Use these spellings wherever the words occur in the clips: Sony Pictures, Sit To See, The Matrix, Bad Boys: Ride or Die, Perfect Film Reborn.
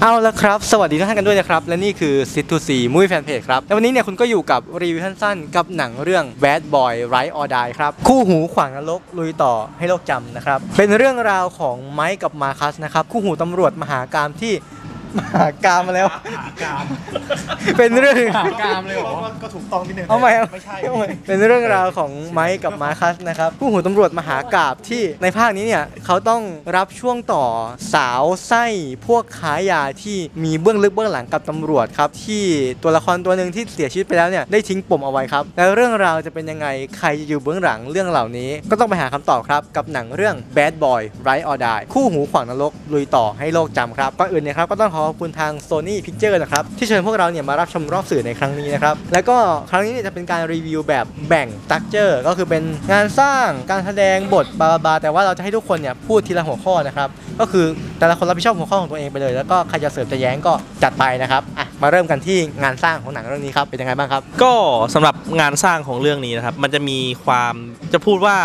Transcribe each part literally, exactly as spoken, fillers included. เอาละครับสวัสดีทุกท่านกันด้วยนะครับและนี่คือ Sit To See มุ้ยแฟนเพจครับและวันนี้เนี่ยคุณก็อยู่กับรีวิวสั้นๆกับหนังเรื่อง Bad Boy: Ride or Die ครับคู่หูขวางนรกลุยต่อให้โลกจำนะครับเป็นเรื่องราวของไมค์กับมาคัสนะครับคู่หูตำรวจมหากาพย์ที่มหากาพย์มาแล้วเป็นเรื่องมหากาพย์เลยเหรอก็ถูกต้องนิดนึงเอาใหม่ไม่ใช่เป็นเรื่องราวของไมค์กับมาคัสนะครับคู่หูตำรวจมหากาพย์ที่ในภาคนี้เนี่ยเขาต้องรับช่วงต่อสาวไส้พวกขายยาที่มีเบื้องลึกเบื้องหลังกับตำรวจครับที่ตัวละครตัวหนึ่งที่เสียชีวิตไปแล้วเนี่ยได้ทิ้งปมเอาไว้ครับแล้วเรื่องราวจะเป็นยังไงใครจะอยู่เบื้องหลังเรื่องเหล่านี้ก็ต้องไปหาคำตอบครับกับหนังเรื่อง Bad Boy: Ride or Die คู่หูขวางนรกลุยต่อให้โลกจำครับก่อนอื่นเนี่ยครับก็ต้องขอขอบคุณทาง Sony Pictures นะครับที่เชิญพวกเราเนี่ยมารับชมรอบสื่อในครั้งนี้นะครับแล้วก็ครั้งนี้เนี่ยจะเป็นการรีวิวแบบแบ่งสตรัคเจอร์ก็คือเป็นงานสร้างการแสดงบทบาบาแต่ว่าเราจะให้ทุกคนเนี่ยพูดทีละหัวข้อนะครับก็คือแต่ละคนรับผิดชอบหัวข้อของตัวเองไปเลยแล้วก็ใครจะเสริมจะแย้งก็จัดไปนะครับอ่ะมาเริ่มกันที่งานสร้างของหนังเรื่องนี้ครับเป็นยังไงบ้างครับก็สำหรับงานสร้างของเรื่องนี้นะครับมันจะมีความจะพูดว่า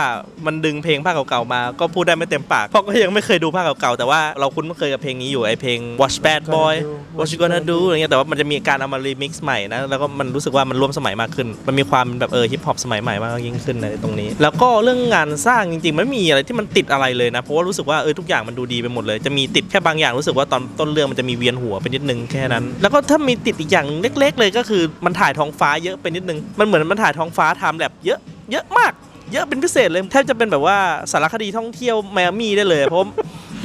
มันดึงเพลงภาคเก่าๆมาก็พูดได้ไม่เต็มปากเพราะก็ยังไม่เคยดูภาคเก่าๆแต่ว่าเราคุ้นเคยกับเพลงนี้อยู่ไอเพลง Watch Bad Boy What You Gonna Do อะไรเงี้ยแต่ว่ามันจะมีการเอามารีมิกซ์ใหม่นะแล้วก็มันรู้สึกว่ามันร่วมสมัยมากขึ้นมันมีความแบบเออฮิปฮอปสมัยใหม่มากยิ่งขึ้นในตรงนี้แล้วก็เรื่องงานสร้างจริงๆไม่มีอะไรที่มันติดอะไรเลยนะเพราะว่ารู้สึกว่าเออทุกอย่างมันดูดีไปหมดเลยจะมีติดแค่บางอย่างรู้สึกว่าตอนต้นเรื่องมันจะมีเวียนหัวไปนิดนึงแค่นั้นแล้วก็ถ้ามีติดอีกอย่างเล็กๆเลยก็คือมันถ่ายท้องฟ้าเยอะไปนิดนึงมันเหมือนมันถ่ายท้องฟ้าไทม์แลปเยอะเยอะมากเยอะเป็นพิเศษเลยแทบจะเป็นแบบว่าสารคดีท่องเที่ยวไมอามี่ได้เลยเพราะ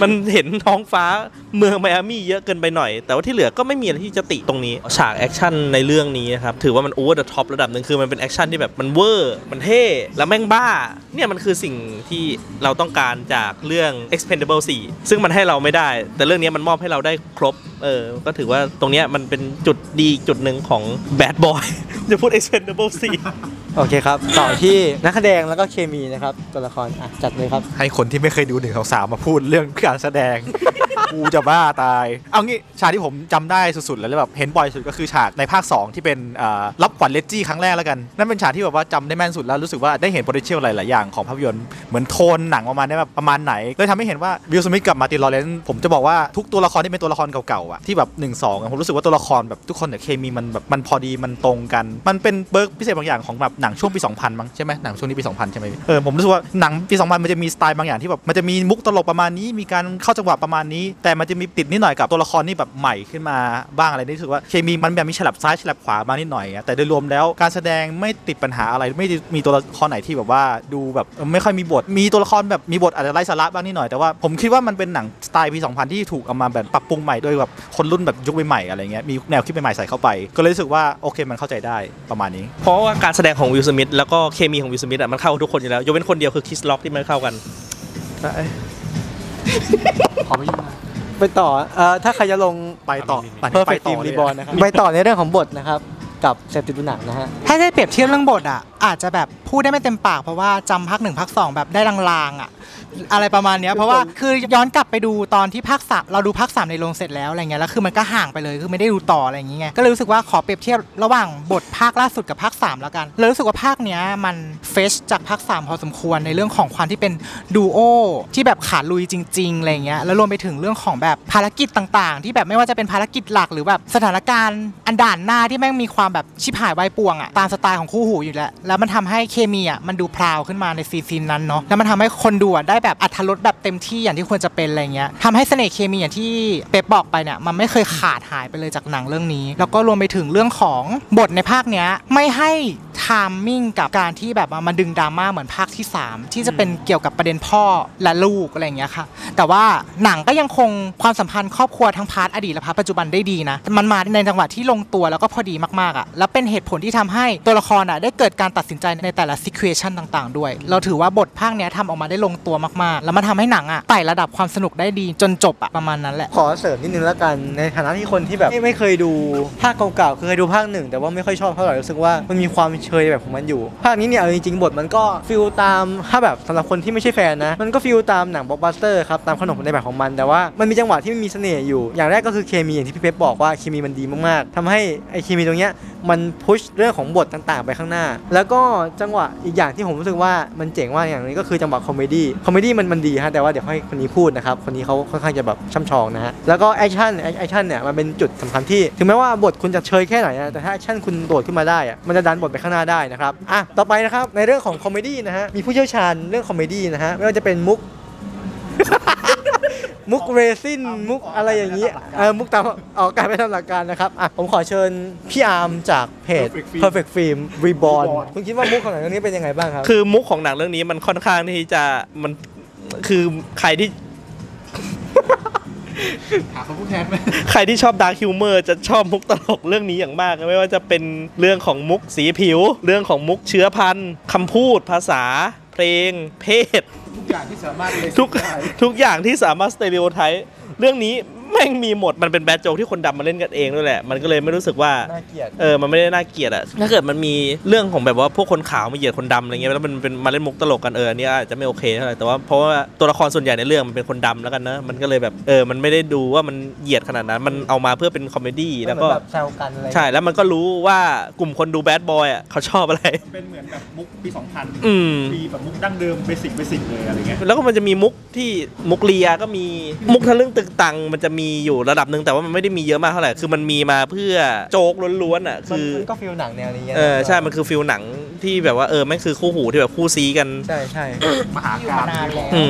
มันเห็นท้องฟ้าเมืองไมอามี่เยอะเกินไปหน่อยแต่ว่าที่เหลือก็ไม่มีอะไรที่จะติตรงนี้ฉากแอคชั่นในเรื่องนี้นะครับถือว่ามันโอเวอร์เดอะท็อประดับหนึ่งคือมันเป็นแอคชั่นที่แบบมันเวอร์มันเท่และแม่งบ้าเนี่ยมันคือสิ่งที่เราต้องการจากเรื่อง Expendables สี่ซึ่งมันให้เราไม่ได้แต่เรื่องนี้มันมอบให้เราได้ครบเออก็ถือว่าตรงนี้มันเป็นจุดดีจุดหนึ่งของ Bad Boy จะพูด Expendables สี่โอเคครับต่อที่นักแสดงแล้วก็เคมีนะครับตัวละครอ่ะจัดเลยครับให้คนที่ไม่เคยดูหนึ่งสองสามมาพูดเรื่องการแสดงกูจะบ้าตายเอางี้ฉากที่ผมจำได้สุดๆแล้วแบบเห็นบ่อยสุดก็คือฉากในภาคสองที่เป็นรับขวัญเลดจี้ครั้งแรกแล้วกันนั่นเป็นฉากที่แบบว่าจำได้แม่นสุดแล้วรู้สึกว่าได้เห็น potential หลายๆอย่างของภาพยนตร์เหมือนโทนหนังประมาณได้แบบประมาณไหนเลยทำให้เห็นว่าวิล สมิธกับมาร์ติน ลอเรนซ์ผมจะบอกว่าทุกตัวละครที่เป็นตัวละครเก่าๆอ่ะที่แบบหนึ่งสองผมรู้สึกว่าตัวละครแบบทุกคนเนี่ยเคมีมันแบบมันพอดีมันตรงกันมันเป็นเบิร์กพิเศษบางอย่างของแบบหนังช่วงปีสองพันมั้งใช่ไหมหนังช่วงนี้ปีสองพันใช่ไหมเออผมรู้สึกว่าหนังปีสองพันมันจะมีสไตล์บางอย่างที่แบบมันจะมีมุกตลกประมาณนี้มีการเข้าจังหวะประมาณนี้แต่มันจะมีติดนิดหน่อยกับตัวละครนี่แบบใหม่ขึ้นมาบ้างอะไรนี่ถือว่าเคมีมันแบบมีฉลับซ้ายฉลับขวามานิดหน่อยแต่โดยรวมแล้วการแสดงไม่ติดปัญหาอะไรไม่มีตัวละครไหนที่แบบว่าดูแบบไม่ค่อยมีบทมีตัวละครแบบมีบทอาจจะไร้สาระบ้างนิดหน่อยแต่ว่าผมคิดว่ามันเป็นหนังสไตล์ปีสองพันที่ถูกเอามาแบบปรับปรุงใหม่โดยแบบคนรุ่นแบบยุคใหม่ๆอะไรเงี้ยมีแนวคิดใหม่ๆใส่เข้าไปก็เลยรู้สึกว่าโอเคมันเข้าใจได้ประมาณนี้เพราะว่าการแสดงของวิล สมิธแล้วก็เคมีของวิล สมิธอ่ะมันเข้าทุกคนอยู่แล้วยกเว้นคนเดียวคือคริส ล็อกที่ไม่เข้ากันไปต่อถ้าใครจะลงไปต่อ Perfect Film Reborn นะครับไปต่อในเรื่องของบทนะครับกับเสพติดดูหนังนะฮะถ้าได้เปรียบเทียบเรื่องบทอ่ะอาจจะแบบพูดได้ไม่เต็มปากเพราะว่าจำภาคหนึ่งภาคสองแบบได้ลางๆอ่ะอะไรประมาณนี้เพราะว่าคือย้อนกลับไปดูตอนที่ภาคสามเราดูภาคสามในโรงเสร็จแล้วอะไรเงี้ยแล้วคือมันก็ห่างไปเลยคือไม่ได้ดูต่ออะไรอย่างเงี้ยก็เลยรู้สึกว่าขอเปรียบเทียบระหว่างบทภาคล่าสุดกับภาคสามแล้วกันเลยรู้สึกว่าภาคเนี้ยมันเฟชจากภาคสามพอสมควรในเรื่องของความที่เป็นดูโอที่แบบขาลุยจริงๆอะไรเงี้ยแล้วรวมไปถึงเรื่องของแบบภารกิจต่างๆที่แบบไม่ว่าจะเป็นภารกิจหลักหรือแบบสถานการณ์อันด่านหน้าที่แม่งมีความแบบชิบหายวายป่วงอ่ะตามสไตล์ของคู่หูอยู่แล้วแล้วมันทำให้เคมีอ่ะมันดูพราวขึ้นมาในซีซีนนั้นเนาะแล้วมันทำให้คนดูได้แบบอรรถรสแบบเต็มที่อย่างที่ควรจะเป็นอะไรเงี้ยทำให้เสน่ห์เคมีอย่างที่เป๊ปบอกไปเนี่ยมันไม่เคยขาดหายไปเลยจากหนังเรื่องนี้แล้วก็รวมไปถึงเรื่องของบทในภาคเนี้ยไม่ให้ไทมิ่งกับการที่แบบมันดึงดราม่าเหมือนภาคที่สามที่จะเป็นเกี่ยวกับประเด็นพ่อและลูกอะไรเงี้ยค่ะแต่ว่าหนังก็ยังคงความสัมพันธ์ครอบครัวทั้งพาร์ทอดีตและพาร์ทปัจจุบันได้ดีนะมันมาในจังหวะที่ลงตัวแล้วก็พอดีมากๆอ่ะและเป็นเหตุผลที่ทำให้ตัวละครอ่ะได้เกิดการตัดสินใจในแต่ละซิคูเอชันต่างๆด้วยเราถือว่าบทภาคเนี้ยทำออกมาได้ลงตัวมากๆแล้วมันทำให้หนังอ่ะไต่ระดับความสนุกได้ดีจนจบอ่ะประมาณนั้นแหละขอเสริมนิดนึงแล้วกันในฐานะที่คนที่แบบไม่เคยดูภาคเก่าๆเคยดูภาคหนึ่งแต่ว่าไม่ค่อยชอบเท่าไหร่รู้สึกว่ามันมีความเชยแบบของมันอยู่ภาคนี้เนี่ยจริงๆบทมันก็ฟิลตามถ้าแบบสำหรับคนที่ไม่ใช่แฟนนะมันก็ฟิลตามหนังบล็อกบัสเตอร์ครับตามขนมในแบบของมันแต่ว่ามันมีจังหวะที่มันมีเสน่ห์อยู่อย่างแรกก็คือเคมีอย่างที่พี่เป๊ปบอกว่าเคมีมันดีมากๆทำให้ไอเคมีตรงเนี้ย มันพุชเรื่องของบทต่างๆไปข้างหน้าแล้วก็จังหวะอีกอย่างที่ผมรู้สึกว่ามันเจ๋งมากอย่างนี้ก็คือจังหวะคอมเมดี้คอมเมดี้มันมันดีฮะแต่ว่าเดี๋ยวให้คนนี้พูดนะครับคนนี้เขาค่อนข้างจะแบบช่ำชองนะฮะแล้วก็แอคชั่นแอคชั่นเนี่ยมันเป็นจุดสำคัญที่ถึงแม้ว่าบทคุณจะเชยแค่ไหนนะแต่ถ้าแอคชั่นคุณโดดขึ้นมาได้อะมันจะดันบทไปข้างหน้าได้นะครับอ่ะต่อไปนะครับในเรื่องของคอมเมดี้นะฮะมีผู้เชี่ยวชาญเรื่องคอมเมดี้นะฮะไม่ว่าจะเป็นมุกมุกเรซินมุกอะไรอย่างนี้เออมุกตามออกการไปทำหลักการนะครับอ่ะผมขอเชิญพี่อาร์มจากเพจ Perfect Film Reborn คุณคิดว่ามุกของหนังเรื่องนี้เป็นยังไงบ้างครับคือมุกของหนังเรื่องนี้มันค่อนข้างที่จะมันคือใครที่ใครที่ชอบดาร์คฮิวเมอร์จะชอบมุกตลกเรื่องนี้อย่างมากไม่ว่าจะเป็นเรื่องของมุกสีผิวเรื่องของมุกเชื้อพันธุ์คำพูดภาษาเพลงเพศทุกอย่างที่สามารถทุกทุกอย่างที่สามารถสเตอริโอไทป์เรื่องนี้แม่งมีหมดมันเป็นแบดโจ๊กที่คนดำมาเล่นกันเองด้วยแหละมันก็เลยไม่รู้สึกว่าเออมันไม่ได้น่าเกลียดอะถ้าเกิดมันมีเรื่องของแบบว่าพวกคนขาวมาเหยียดคนดำอะไรเงี้ยแล้วมันเป็นมาเล่นมุกตลกกันเอออันนี้อาจจะไม่โอเคเท่าไหร่แต่ว่าเพราะว่าตัวละครส่วนใหญ่ในเรื่องมันเป็นคนดำแล้วกันนะมันก็เลยแบบเออมันไม่ได้ดูว่ามันเหยียดขนาดนั้นมันเอามาเพื่อเป็นคอมเมดี้แล้วก็แซวกันอะไรใช่แล้วมันก็รู้ว่ากลุ่มคนดูแบดบอยอะเขาชอบอะไรเป็นเหมือนแบบมุกปีสองพันปีแบบมุกดั้งเดิมเบสิกเบสิกเลยอะไรเงี้ยแล้วก็มันจะมีมุกที่มุกเลียก็มีมุกทะลึ่งตึกตังมันจะมีอยู่ระดับนึงแต่ว่ามันไม่ได้มีเยอะมากเท่าไหร่คือมันมีมาเพื่อโจ๊กล้วนๆอ่ะคือมันก็ฟิลหนังแนวนี้เออใช่มันคือฟิลหนังที่แบบว่าเออไม่คือคู่หูที่แบบคู่ซีกันใช่ใช่มหากาพย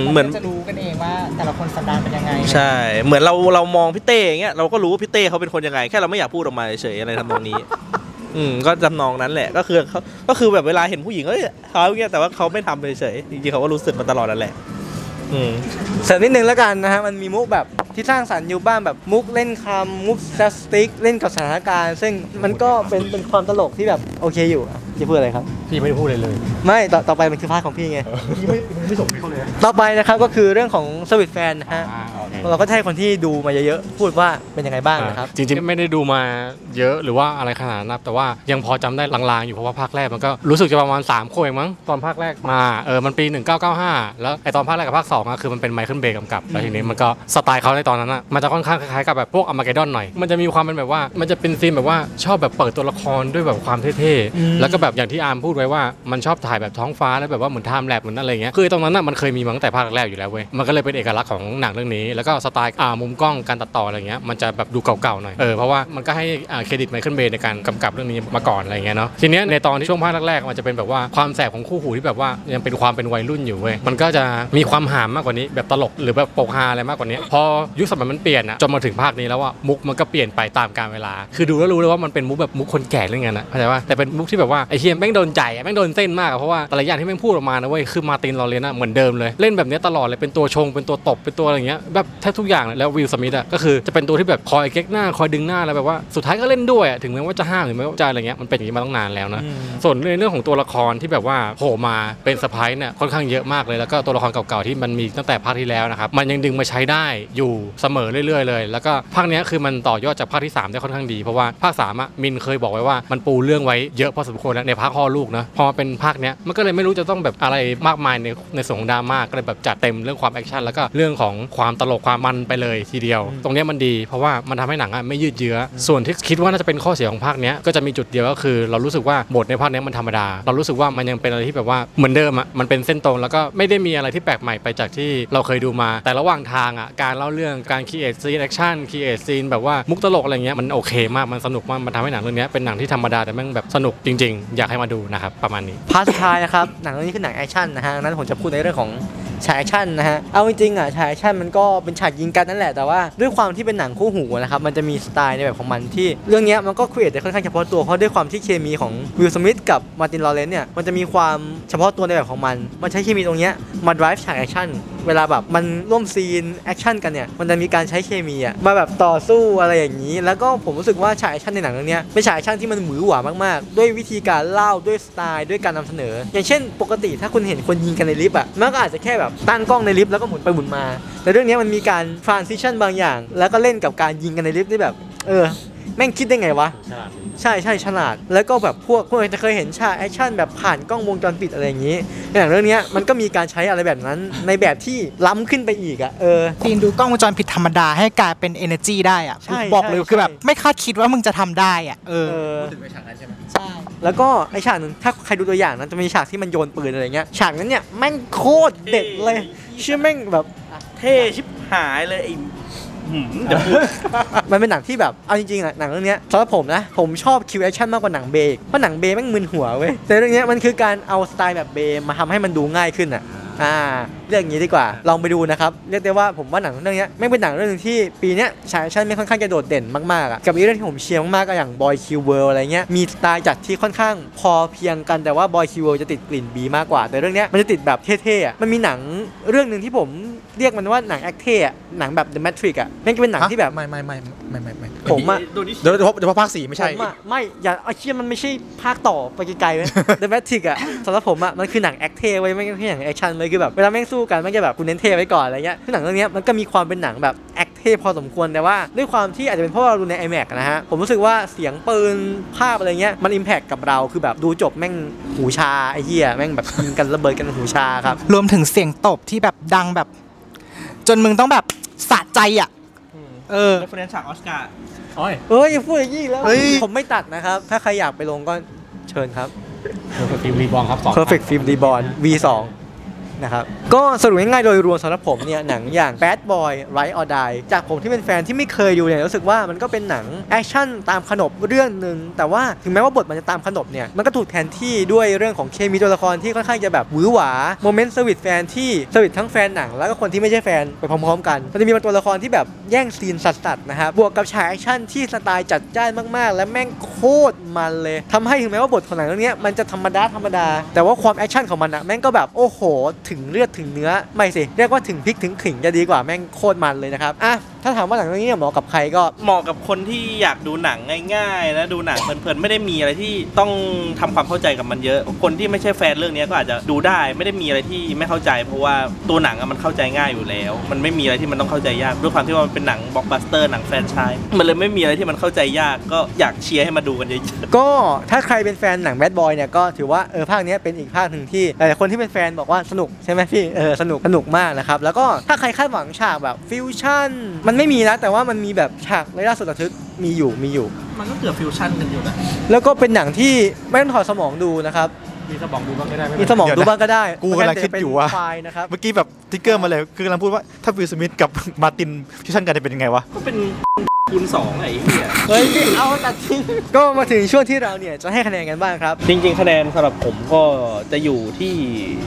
์เหมือนจะรู้กันเองว่าแต่ละคนสันดานเป็นยังไงใช่เหมือนเราเรามองพี่เต้อย่างเงี้ยเราก็รู้ว่าพี่เต้เขาเป็นคนยังไงแค่เราไม่อยากพูดออกมาเฉยอะไรทำตรงนี้อืมก็จำนองนั้นแหละก็คือก็คือแบบเวลาเห็นผู้หญิงเอ้ยเขาอย่างเงี้ยแต่ว่าเขาไม่ทำเฉยจริงๆเขาก็รู้สึกมาตลอดนั่นแหละอืมเสริมนิดนึงแล้วกันนะฮะมันมีมุกแบบที่สร้างสรรค์อยู่บ้างแบบมุกเล่นคำมุกแซสติกเล่นกับสถานการณ์ซึ่งมันก็เป็นเป็นความตลกที่แบบโอเคอยู่จะพูดอะไรครับพี่ไม่ได้พูดเลยเลยไม่ต่อต่อไปมันคือพาร์ทของพี่ไงพี่ไม่ไม่ส่งพี่เขาเลยต่อไปนะครับก็คือเรื่องของสวิตแฟนนะฮะเราก็ให้คนที่ดูมาเยอะๆพูดว่าเป็นยังไงบ้างนะครับจริงๆไม่ได้ดูมาเยอะหรือว่าอะไรขนาดนั้นแต่ว่ายังพอจำได้ลางๆอยู่เพราะว่าภาคแรกมันก็รู้สึกจะประมาณสามคนเองมั้งตอนภาคแรกมาเออมันปีหนึ่งพันเก้าร้อยเก้าสิบห้าแล้วไอตอนภาคแรกกับภาคสองอ่ะคือมันเป็นไมเคิลเบย์กำกับแล้วทีนี้มันก็สไตล์เขาในตอนนั้นอ่ะมันจะค่อนข้างคล้ายๆกับแบบพวกอาร์มาเกดดอนหน่อยมันจะมีความเป็นแบบว่ามันจะเป็นซีนแบบว่าชอบแบบเปิดตัวละครด้วยแบบความเท่ๆแล้วก็แบบอย่างที่อาร์มพูดไว้ว่ามันชอบถ่ายแบบท้องฟ้าแล้วแบบว่าเหมือนไทม์แลปเหมือนอะไรเงี้ยคือตรงนั้นน่ะมันเคยมีมาตั้งแต่ภาคแรกอยู่แล้วเว้ยมันก็เลยเป็นเอกลักษณ์ของหนังเรื่องนี้แล้วก็สไตล์มุมกล้องการตัดต่ออะไรเงี้ยมันจะแบบดูเก่าๆหน่อยเออเพราะว่ามันก็ให้เครดิตไมเคิลเบย์ในการกำกับเรื่องนี้มาก่อนอะไรเงี้ยเนาะทีเนี้ยในตอนที่ช่วงภาคแรกๆมันจะเป็นแบบว่าความแสบของคู่หูที่แบบว่ายังเป็นความเป็นวัยรุ่นอยู่เว้ยมันก็จะมีความหามากกว่านี้แบบตลกหรือแบบโปกฮาอะไรมากกว่านี้พอยุคสมัยมันเปลี่ยนอะจนมาถึงภาคนี้แล้วว่ามุกมันก็เปลี่ยนไปตามกาลเวลาคือดูแล้วรู้เลยว่ามันเป็นมุกแบบมุกคนแก่เรื่องนั้นนะเข้าใจว่าแต่เป็นมุกที่แบบว่าไอ้เฮียแม่งโดนใจแม่งโดนเส้นมากเพราะว่าแต่ละอย่างที่แม่งพูดออกมานะเว้ยคือมาร์ติน ลอเรนซ์อะเหมือนเดิมเลยเล่นแบบนี้ตลอดเลยเป็นตัวชงเป็นตัวตบเป็นตัวอะไรเงี้ยแบบแทบทุกอย่างแล้ววิลสมิธอะก็คือจะเป็นตัวที่แบบคอยเก๊กหน้าคอยดึงหน้าแล้วแบบว่าสุดท้ายก็เล่นด้วยถึงแม้ว่าจะห้ามหรือไม่ว่าจะอะไรเงี้ยมันเป็นอย่างนี้มาตั้งนานแล้วนะส่วนในเรื่องของตัวละครที่แบบว่าโผล่มาเป็นเซอร์ไพรส์เนี่ยค่อนข้างเยอะมากเลยแล้วก็ตัวละครเก่าๆที่มันมีตั้งแต่ภาคที่แล้วนะครับมันยังดึงมาใช้ได้อยู่เสมอเรื่อยๆเลยแล้วก็ภาคนี้คือมันต่อยอดจากภาคที่สามได้ค่อนข้างดีเพราะว่าภาคสามอะมินเคยบอกไว้ว่ามันปูเรื่องไว้เยอะพอสมควรแล้วในภาคพ่อลูกนะพอมาเป็นภาคนี้มันก็เลยไม่รู้จะต้องแบบอะไรมากมายในในส่วนดราม่าก็เลยแบบจัดเต็มเรื่องความแอคชั่นแล้วก็เรื่องของความตลกความมันไปเลยทีเดียวตรงนี้มันดีเพราะว่ามันทำให้หนังไม่ยืดเยื้อส่วนที่คิดว่าน่าจะเป็นข้อเสียของภาคนี้ก็จะมีจุดเดียวก็คือเรารู้สึกว่าบทในภาคนี้มันธรรมดาเรารู้สึกว่ามันยังเป็นอะไรที่แบบว่าเหมือนเดิมอ่ะมันเป็นเส้นตรงแล้วก็ไม่ได้มีอะไรที่แปลกใหม่ไปจากที่เราเคยดูมาแต่ระหว่างทางอ่ะการเล่าเรื่องการครีเอทซีนแอคชั่นครีเอทซีนแบบว่ามุกตลกอะไรเงี้ยมันโอเคมากมันสนุกมากมันทำให้หนังเรื่องนี้เป็นหนังที่ธรรมดาแต่แม่งแบบสนุกจริงๆอยากให้มาดูนะครับประมาณนี้พาร์ทสุดท้ายนะครับหนังเรื่องนี้คือหนังแอคชั่นนะฮะนั้นผมจะพูดในเรื่องของฉากแอคชั่นนะฮะเอาจริงๆอ่ะฉากแอคชั่นมันก็เป็นฉากยิงกันนั่นแหละแต่ว่าด้วยความที่เป็นหนังคู่หูนะครับมันจะมีสไตล์ในแบบของมันที่เรื่องนี้มันก็ครีเอทได้ค่อนข้างเฉพาะตัวเพราะด้วยความที่เคมีของวิลสมิธกับมาร์ตินลอเรนซ์เนี่ยมันจะมีความเฉพาะตัวในแบบของมันมันใช้เคมีตรงนี้มาไดรฟ์ฉากแอคชั่นเวลาแบบมันร่วมซีนแอคชั่นกันเนี่ยมันจะมีการใช้เคมีอ่ะมาแบบต่อสู้อะไรอย่างนี้แล้วก็ผมรู้สึกว่าฉากแอคชั่นในหนังเรื่องนี้เป็นฉากแอคชั่นที่มันหวือหวามากๆด้วยวิธีการเล่าด้วยสไตล์ด้วยการนำเสนออย่างเช่นปกติถ้าคุณเห็นคนยิงกันในลิฟต์อ่ะมันก็อาจจะแค่แบบตั้งกล้องในลิฟต์แล้วก็หมุนไปหมุนมาแต่เรื่องนี้มันมีการ transition บางอย่างแล้วก็เล่นกับการยิงกันในลิฟต์ได้แบบเออ แม่งคิดได้ไงวะใช่ใช่ฉลาดแล้วก็แบบพวกพวกจะเคยเห็นฉากแอคชั่นแบบผ่านกล้องวงจรปิดอะไรอย่างนี้อย่างเรื่องนี้มันก็มีการใช้อะไรแบบนั้นในแบบที่ล้ำขึ้นไปอีกอ่ะเออซีนดูกล้องวงจรปิดธรรมดาให้กลายเป็น เอเนอร์จี ได้อ่ะบอกเลยคือแบบไม่คาดคิดว่ามึงจะทำได้อ่ะเออพูดถึงไอ้ฉากนั้นใช่ไหมใช่แล้วก็ไอ้ฉากนึงถ้าใครดูตัวอย่างนั้นจะมีฉากที่มันโยนปืนอะไรเงี้ยฉากนั้นเนี่ยแม่งโคตรเด็ดเลยชื่อแม่งแบบเท่ชิบหายเลยไอ้มันเป็นหนังที่แบบเอาจริงๆอะหนังเรื่องนี้สำหรับผมนะผมชอบคิวแอคชั่นมากกว่าหนังเบย์เพราะหนังเบย์แม่งมึนหัวเว้ยแต่เรื่องนี้มันคือการเอาสไตล์แบบเบย์มาทำให้มันดูง่ายขึ้นอะอ่าเรื่องนี้ดีกว่าลองไปดูนะครับเรียกได้ว่าผมว่าหนังเรื่องนี้ไม่เป็นหนังเรื่องนึงที่ปีนี้ฉายชั้นไม่ค่อนข้างจะโดดเด่นมากๆอ่ะกับอีเรื่องที่ผมเชียร์มากๆก็อย่าง Boy Kill World อะไรเงี้ยมีสไตล์จัดที่ค่อนข้างพอเพียงกันแต่ว่า Boy Kill World จะติดกลิ่นบีมากกว่าแต่เรื่องนี้มันจะติดแบบเท่ๆอ่ะมันมีหนังเรื่องนึงที่ผมเรียกมันว่าหนังแอคเท่อ่ะหนังแบบ The Matrix อ่ะมันก็เป็นหนังที่แบบไม่ไม่ไม่ไม่ไม่ผมอ่ะเดี๋ยวเดี๋ยวภาคสี่ไม่ใช่ไม่อย่าไอ้เหี้ยมันไม่ใช่ภาคต่อไปไกลๆเว้ย The Matrix อ่ะสำหรับผมอ่ะมันคือหนังแอคเท่เว้ยไม่ใช่หนังแอคชั่นเลยคือแบบเวลาแม่งสู้กันมันจะแบบกูเน้นเทไว้ก่อนอะไรเงี้ยหนังเรื่องนี้มันก็มีความเป็นหนังแบบแอคเทพพอสมควรแต่ว่าด้วยความที่อาจจะเป็นเพราะเราดูใน ไอแม็กซ์ นะฮะผมรู้สึกว่าเสียงปืนภาพอะไรเงี้ยมันอิมแพคกับเราคือแบบดูจบแม่งหูชาไอ้เหี้ยแม่งแบบยิงกันระเบิดกันหูชาครับรวมถึงเสียงตบที่แบบดังแบบจนมึงต้องแบบสะใจอ่ะเออเรฟเฟอเรนซ์ฉากออสการ์โอ้ยเอ้ยพูดอย่างนี้แล้วผมไม่ตัดนะครับถ้าใครอยากไปลงก็เชิญครับ Perfect Film Reborn ครับ Perfect Film Reborn วี สองนะครับก็สรุปง่ายๆโดยรวมสำหรับผมเนี่ยหนังอย่าง Bad Boy: Ride or Die จากผมที่เป็นแฟนที่ไม่เคยดูเนี่ยรู้สึกว่ามันก็เป็นหนังแอคชั่นตามขนบเรื่องหนึ่งแต่ว่าถึงแม้ว่าบทมันจะตามขนบเนี่ยมันก็ถูกแทนที่ด้วยเรื่องของเคมีตัวละครที่ค่อนข้างจะแบบหวือหวาโมเมนต์เซอร์วิสแฟนที่เซอร์วิสทั้งแฟนหนังแล้วก็คนที่ไม่ใช่แฟนไปพร้อมๆกันมันจะมีตัวละครที่แบบแย่งซีนสัสๆนะครับบวกกับฉากแอคชั่นที่สไตล์จัดจ้านมากๆและแม่งโคตรมันเลยทำให้ถึงแม้ว่าบทของหนังเรื่องนี้มันจะธรรมดาธรรมดาแต่ว่าความแอคชั่นของมันอะแม่งก็แบบโอ้โหถึงเลือดถึงเนื้อไม่สิเรียกว่าถึงพริกถึงขิงจะดีกว่าแม่งโคตรมันเลยนะครับอ่ะถ้าถามว่าหนังเรื่องนี้เหมาะกับใครก็เหมาะกับคนที่อยากดูหนังง่ายๆนะดูหนังเพลินๆไม่ได้มีอะไรที่ต้องทำความเข้าใจกับมันเยอะคนที่ไม่ใช่แฟนเรื่องนี้ก็อาจจะดูได้ไม่ได้มีอะไรที่ไม่เข้าใจเพราะว่าตัวหนังมันเข้าใจง่ายอยู่แล้วมันไม่มีอะไรที่มันต้องเข้าใจยากด้วยความที่ว่ามันเป็นหนังบล็อกบัสเตอร์หนังแฟรนไชส์มันเลยไม่มีอะไรที่มันเข้าใจยากก็อยากเชียร์ให้มาดูกันเยอะๆก็ถ้าใครเป็นแฟนหนังแบดบอยเนี่ยก็ถือว่าเออภาคนี้เป็นอีกภาคหนึ่งที่หลายคนที่เป็นแฟนบอกว่าสนุกใช่ไหมพี่เออสนุกสนุกมากนะครับแล้วก็ถ้าใครคาดหวังฉากแบบฟิวชั่นมันไม่มีนะแต่ว่ามันมีแบบฉากระยะสุดระทึกมีอยู่มีอยู่มันก็เกือบฟิวชั่นกันอยู่นะแล้วก็เป็นหนังที่ไม่ต้องถอดสมองดูนะครับมีสมองดูบ้างก็ได้มีสมองดูบ้างก็ได้กูกำลังคิดอยู่ว่าเมื่อกี้แบบติ๊กเกอร์มาเลยคือกำลังพูดว่าถ้าวิลสมิธกับมาร์ตินฟิวชั่นกันจะเป็นยังไงวะก็เป็นคูณสองไอ้เหี้ยเฮ้ยเอาตัดทิ้งก็มาถึงช่วงที่เราเนี่ยจะให้คะแนนกันบ้างครับจริงๆคะแนนสำหรับผมก็จะอยู่ที่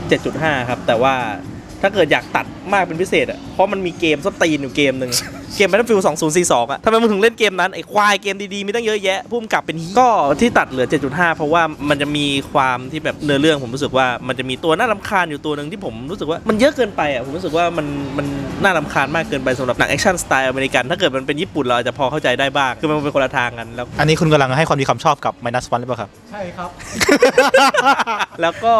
เจ็ดจุดห้า ครับแต่ว่าถ้าเกิดอยากตัดมากเป็นพิเศษอ่ะเพราะมันมีเกมสตรีนอยู่เกมหนึ่งเกม Battlefield สองพันสี่สิบสองอ่ะทำไมมึงถึงเล่นเกมนั้นไอ้ควายเกมดีๆมีตั้งเยอะแยะพุ่มกลับเป็นก็ที่ตัดเหลือ เจ็ดจุดห้า เพราะว่ามันจะมีความที่แบบเนื้อเรื่องผมรู้สึกว่ามันจะมีตัวน่ารำคาญอยู่ตัวหนึ่งที่ผมรู้สึกว่ามันเยอะเกินไปอ่ะผมรู้สึกว่ามันมันน่ารำคาญมากเกินไปสำหรับหนังแอคชั่นสไตล์อเมริกันถ้าเกิดมันเป็นญี่ปุ่นเราอาจจะพอเข้าใจได้บ้างคือมันเป็นคนละทางกันแล้วอันนี้คุณกำลังให้ความดีความชอบกับ ไมนัสวัน หรือเปล่าครับใช่ครับ แล้วก็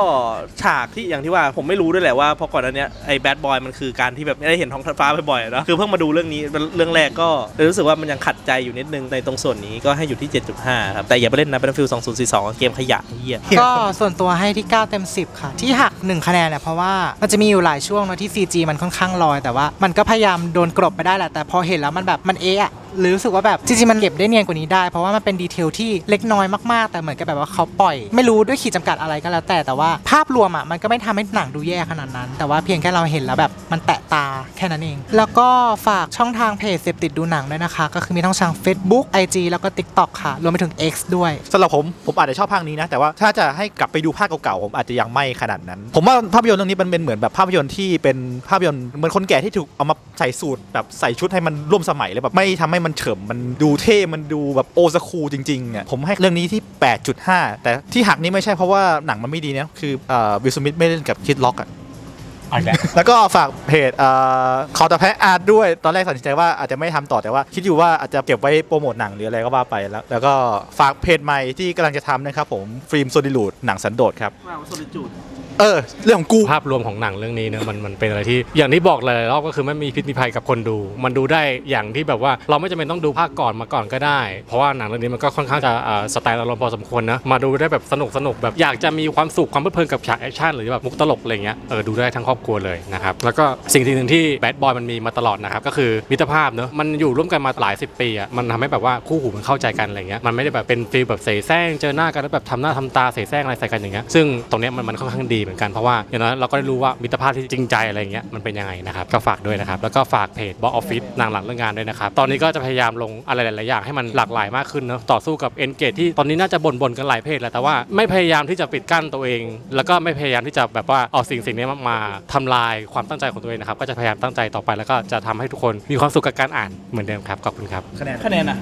ฉากที่อย่างที่ว่าผมไม่รู้ด้วยแหละว่าพอก่อนอันเนี้ยไอ้ Bad Boy มันคือการที่แบบไม่ได้เห็นท้องฟ้าบ่อยๆเนาะคือเพิ่งมาดูเรื่องนี้เรื่องแรกก็รู้สึกว่ามันยังขัดใจอยู่นิดนึงในตรงส่วนนี้ก็ให้อยู่ที่ เจ็ดจุดห้า ครับแต่อย่าไปเล่นนะ Battlefield สองพันสี่สิบสองเกมขยะเหี้ยก็ส่วนตัวให้ที่เก้าเต็มสิบค่ะที่หักหนึ่งคะแนนแหละเพราะว่ามันจะมีอยู่หลายช่วงเนาะที่ ซี จี มันค่อนข้างลอยแต่ว่ามันก็พยายามโดนกลบไปได้แหละแต่พอเห็นแล้วมันแบบมันเอะหรือรู้สึกว่าแบบจริงๆมันเก็บได้เนียนกว่านี้ได้เพราะว่ามันเป็นดีเทลที่เล็กน้อยมากๆแต่เหมือนกับแบบว่าเขาปล่อยไม่รู้ด้วยขีดจำกัดอะไรก็แล้วแต่แต่ว่าภาพรวมอ่ะมันก็ไม่ทำให้หนังดูแย่ขนาดนั้นแต่ว่าเพียงแค่เราเห็นแล้วแบบมันแตะตาแค่นั้นเองแล้วก็ฝากช่องทางเพจเสพติดดูหนังด้วยนะคะก็คือมีช่องทาง เฟซบุ๊ก ไอจี แล้วก็ ติ๊กต็อก ค่ะรวมไปถึง เอ็กซ์ ด้วยสำหรับผมผมอาจจะชอบภาคนี้นะแต่ว่าถ้าจะให้กลับไปดูภาคเก่าๆผมอาจจะยังไม่ขนาดนั้นผมว่าภาพยนตร์เรื่องนี้มันเป็นเหมือนแบบภาพยนตร์ที่เป็นภาพยนตร์เหมือนคนแก่ที่ถูกเอามาใส่สูตรแบบใส่ชุดให้มันร่วมสมัยเลยแบบไม่ทำให้มันเฉมมันดูเท่มันดูแบบโอซาคูจริงๆอ่ะผมให้เรื่องนี้ที่ แปดจุดห้า แต่ที่หักนี้ไม่ใช่เพราะว่าหนังมันไม่ดีนะคือเอ่อวิล สมิธไม่เล่นกับคิดล็อกอ่ะแล้วก็ฝากเพจคอตะแพะอาร์ตด้วยตอนแรกตัดสินใจว่าอาจจะไม่ทำต่อแต่ว่าคิดอยู่ว่าอาจจะเก็บไว้โปรโมทหนังหรืออะไรก็ว่าไปแล้วแล้วก็ฝากเพจใหม่ที่กำลังจะทำนะครับผมฟิล์มโซลิจูดหนังสันโดษครับโซลิจูด เออเรื่องของกูภาพรวมของหนังเรื่องนี้เนอะมันมันเป็นอะไรที่อย่างที่บอกหลายรอบก็คือไม่มีพิษมีภัยกับคนดูมันดูได้อย่างที่แบบว่าเราไม่จำเป็นต้องดูภาคก่อนมาก่อนก็ได้เพราะว่าหนังเรื่องนี้มันก็ค่อนข้างจะสไตล์อารมณ์พอสมควรนะมาดูได้แบบสนุกสนุกแบบอยากจะมีความสุขความเพลิดเพลินกับฉากแอคชั่นหรือแบบมุกตลกอะไรเงี้ยเออดูได้ทั้งครอบครัวเลยนะครับแล้วก็สิ่งหนึ่งที่แบดบอยมันมีมาตลอดนะครับก็คือมิตรภาพเนอะมันอยู่ร่วมกันมาหลายสิบปีอ่ะมันทำให้แบบว่าคู่หูมันเข้าใจกันอะไรเงี้ยมันไม่ได้แบบเป็นฟีลแบบเสแสร้งเจอหน้ากันแล้วแบบทำหน้าทำตาเสแสร้งอะไรใส่กันอย่างเงี้ยซึ่งตรงเนี้ยมันมันค่อนข้างดีเหมือนกันเพราะว่าอย่างนั้นเราก็ได้รู้ว่ามิตรภาพที่จริงใจอะไรเงี้ยมันเป็นยังไงนะครับก็ฝากด้วยนะครับแล้วก็ฝากเพจบอสออฟฟิศนางหลังเรื่องงานด้วยนะครับตอนนี้ก็จะพยายามลงอะไรหลายๆอย่างให้มันหลากหลายมากขึ้นเนาะต่อสู้กับเอนเกจที่ตอนนี้น่าจะบ่นๆกันหลายเพจแล้วแต่ว่าไม่พยายามที่จะปิดกั้นตัวเองแล้วก็ไม่พยายามที่จะแบบว่าเอาสิ่งสิ่งนี้มาทำลายความตั้งใจของตัวเองนะครับก็จะพยายามตั้งใจต่อไปแล้วก็จะทำให้ทุกคนมีความสุขกับการอ่านเหมือนเดิมครับขอบคุณครับคะแนนคะแนนอะ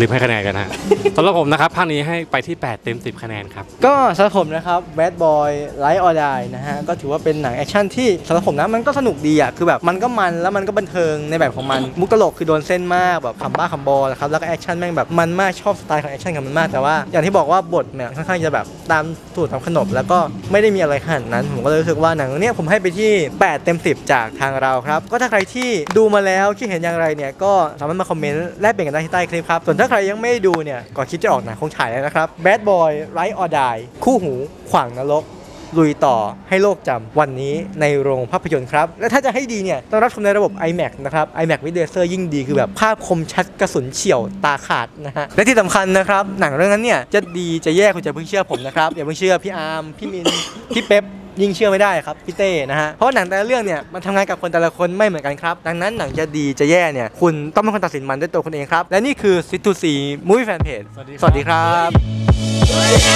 รีบให้คะแนนกันฮะสำหรับผมนะครับภาคนี้ให้ไปที่แปดเต็มสิบคะแนนครับก็สำหรับผมนะครับ Bad Boy: Ride or Die นะฮะก็ถือว่าเป็นหนังแอคชั่นที่สำหรับผมนะมันก็สนุกดีอ่ะคือแบบมันก็มันแล้วมันก็บันเทิงในแบบของมันมุกตลกคือโดนเส้นมากแบบขำบ้าขำบอนะครับแล้วก็แอคชั่นแม่งแบบมันมากชอบสไตล์ของแอคชั่นกับมันมากแต่ว่าอย่างที่บอกว่าบทเนี่ยค่อนข้างจะแบบตามสูตรตามขนบแล้วก็ไม่ได้มีอะไรขนาดนั้นผมก็เลยรู้สึกว่าหนังเนี่ยผมให้ไปที่แปดเต็มสิบจากทางเราครับก็ถ้าใครที่ดูมาแล้วคิดเห็นอย่างไรเนี่ยก็สามารถมาคอมเมนต์แลกเปลี่ยนกันได้ที่ใต้คลิปครับส่วนถ้าใครยังไม่ดูเนี่ยก่อนคิดจะออกหนังคงถ่ายแล้วนะครับ Bad Boy: Ride or Die คู่หูขวางนรกลุยต่อให้โลกจำวันนี้ในโรงภาพยนตร์ครับและถ้าจะให้ดีเนี่ยต้องรับชมในระบบ ไอแม็กซ์ นะครับ ไอแม็กซ์ with laser ยิ่งดีคือแบบภาพคมชัดกระสุนเฉี่ยวตาขาดนะฮะและที่สำคัญนะครับหนังเรื่องนั้นเนี่ยจะดีจะแย่คุณจะเพิ่งเชื่อผมนะครับอย่าเพิ่งเชื่อพี่อาร์มพี่มิน พี่เป๊ปยิ่งเชื่อไม่ได้ครับพี่เต้นะฮะเพราะหนังแต่ละเรื่องเนี่ยมันทำงานกับคนแต่ละคนไม่เหมือนกันครับดังนั้นหนังจะดีจะแย่เนี่ยคุณต้องเป็นคนตัดสินมันด้วยตัวคุณเองครับและนี่คือ Sit To See Movie Fanpage สวัสดีครับ